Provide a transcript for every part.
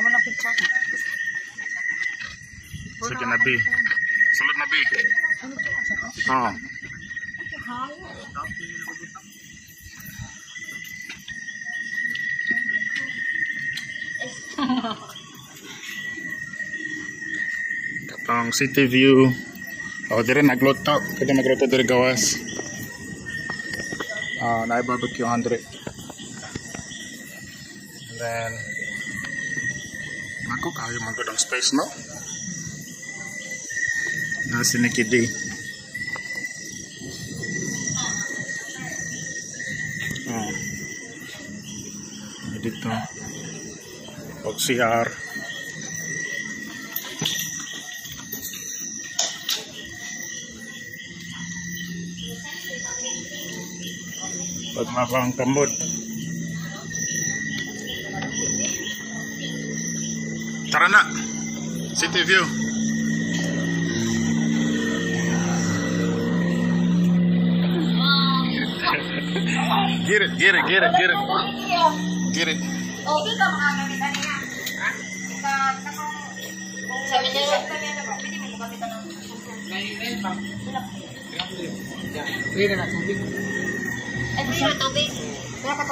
Sige na B. Sunod na B. Oo. Katong city view. Oh, dire nagluto. Kada nagluto dire gawas. Ah, na barbecue 100. And then Mako kayo magdodong space no. Na sinikidi. Ah. Dito. OCR. Pagmabang kamot. Tara na. City view. Get it, get it, get it, get it. Get it. Okay ka mga gamit na niya. Ha? Sabi niya ba? Pwede mo kapita ng may pa. Pwede na tubig. Ay, pwede na tubig. Pwede ka tubig. Pwede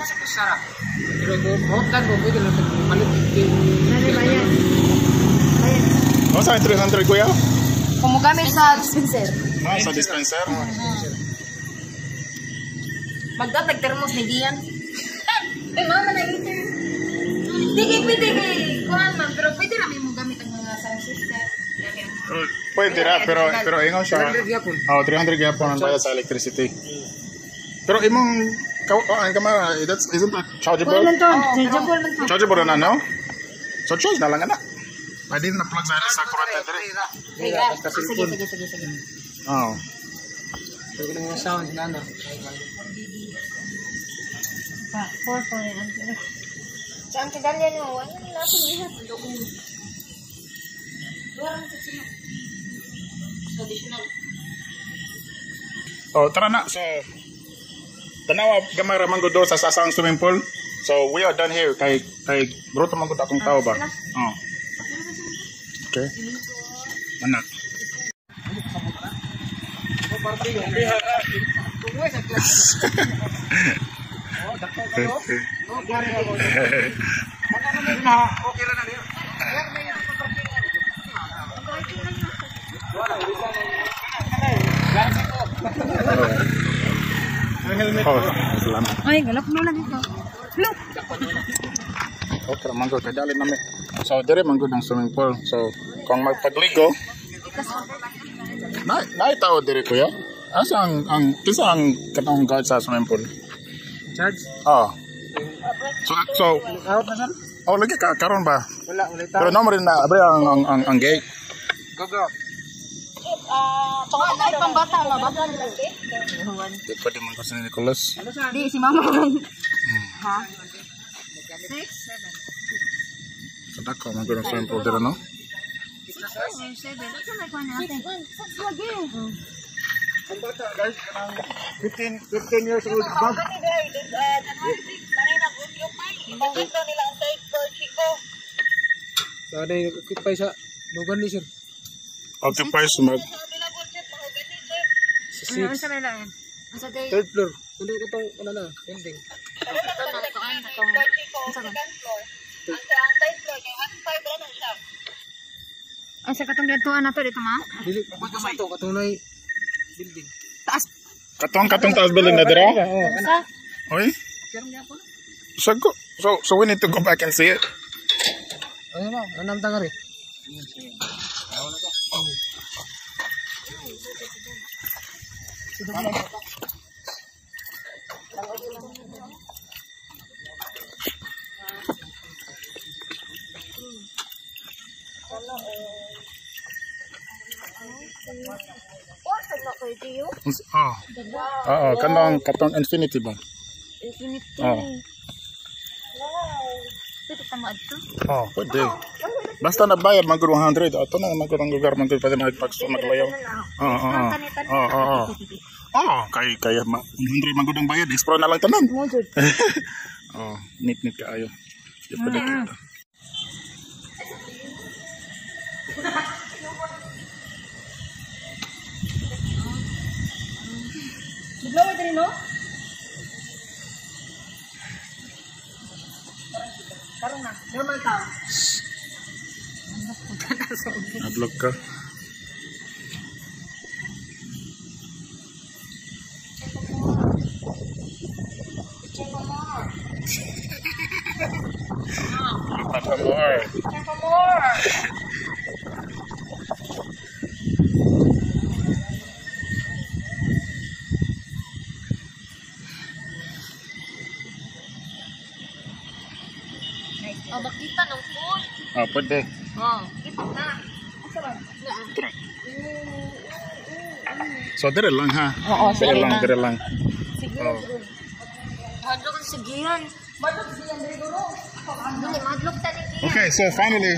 sa pusara. Pero buhotan mo, pwede na malutin. Pwede ba yan? Ayan. Ano sa 300 kuya? Kung mo gamit sa dispenser. Ah, sa dispenser? Magdatag termos ni Gian. Eh, mama na ito. Pwede kuhan man, pero pwede namin mo gamit ang mga sound system. Pwede na, pero ingaw siya. 300 yapon. Oo, 300 yapon ang bayad sa electricity. Pero imong ang camera, isn't that chargeable? Chargeable na, no? So charge na lang na. Pwede na plug sa akin sa kurante dere. Sige. Oo. Pwede na yung sound na, no? Pa, 4.4. Jangan tinggal dia ni, orang ni nak lihat dulu. Orang tu cina, tradisional. Oh, teranak. So, tanawa gamay ramang gudo sa sasang swimming pool. So we are done here. Kay bruto man gudo akong tao ba? Oh. Okay. Anak. Okay, manggo kadali nami. So dire manggo ng swimming pool. So kung magpagligo, naitaw dire ko ya. Asa ang kisa ang katong guard sa swimming pool? Charge? Oh. So out na sir? Oh, lagi ka karon ba? Wala tayo. Pero naman rin na abri ang gate. Go. Tunga tayo pambata na ba? Di pwede man kasi ni Nicholas. Di, si mama rin. Ha? 6, 7. Sada ko, magandang swimming pool dito, no? 6, 7. Saan na ikuha natin? 6 lagi. Bata guys, 15 years old. Bag. Nanay, building. Taas. Katong taas building na dira. Oy. So we need to go back and see it. Ano ba? Anong tanga ri? Katong infinity ba? Infinity. Oh. Pwede ka maadto? Oh, pwede. Basta nabayad mag 100. Ato na magurang lugar man pwede maglayaw. Oo. Oh, kaya hindi magudang bayad. Explore na lang tanan. Oh, nit-nit kaayo. Pwede kita. Blow it in, no? Parang na. Normal ka. Na-block ka. Check for more. Oh, bakita ng food. Oh, pwede. Oh, kita na. Sarap. Sarap. So, dire lang ha? Oo, dire lang. Sige. Madlog ang sigiyan. Dire duro. Madlog taligiyan. Okay, so finally.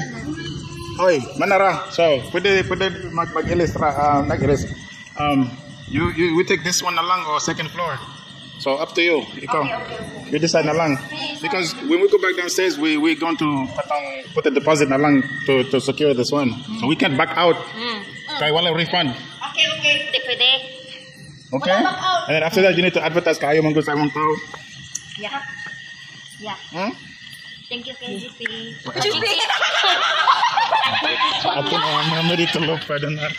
Oy, manara. So, pwede mag-ilistra. We take this one along or second floor. So up to you. Okay. You decide along. Because when we go back downstairs, we're going to put the deposit along to secure this one. So we can back out. Try one refund. Okay. Okay. And then after that, you need to advertise. Kayo manggo sa mong tao. Yeah. Thank you, KGP. KGP. I think I'm ready to look for the night.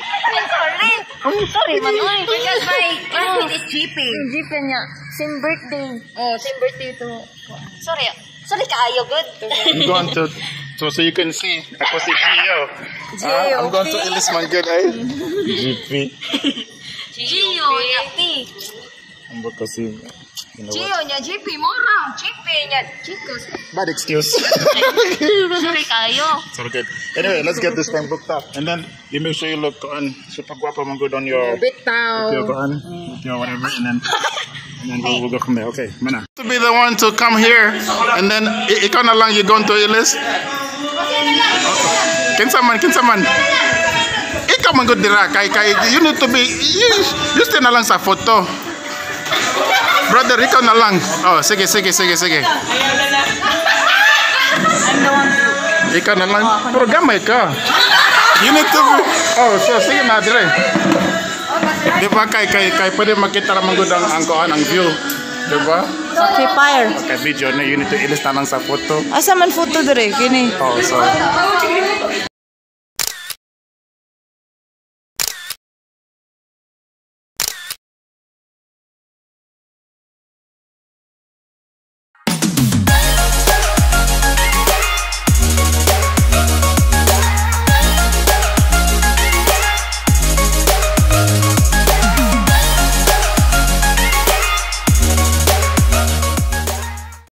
I'm sorry, Manoy. Because my friend is GP niya. Same birthday. Oh, same birthday to... Sorry kaayo, good. I'm going to... So you can see, ako si Gio. I'm going to Ellis Mangel, eh? Gio niya, P. Ambo kasi... Gio niya, GP, mora. GP niya, chicos. Bad excuse. Sorry kaayo. So good. Anyway, let's get this time booked up. And then, you make sure you look on... Super guapo mong good on your... Big town. Your whatever, and then... And then we'll go from there. Okay, Mana. To be the one to come here, and then it kind of long you going to your list. Okay. Can someone? It come and go direct. You need to be. You stand along sa photo. Brother, it come along. Oh, sige. It come along. Program ka. You need to. Oh, so sige na dire. Diba kay pwede makita naman ko ang view, diba? Free fire. Okay, video na, you need to ilista lang sa photo. Asa man photo dire, kini. Oh, so.